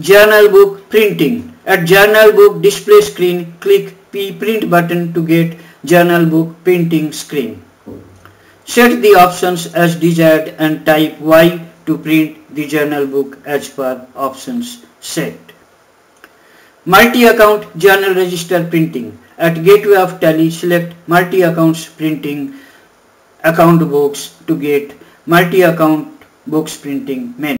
Journal book printing. At journal book display screen, click P print button to get journal book printing screen. Set the options as desired and type Y to print the journal book as per options set. Multi-account journal register printing. At gateway of Tally, select multi-accounts printing account books to get multi-account books printing menu.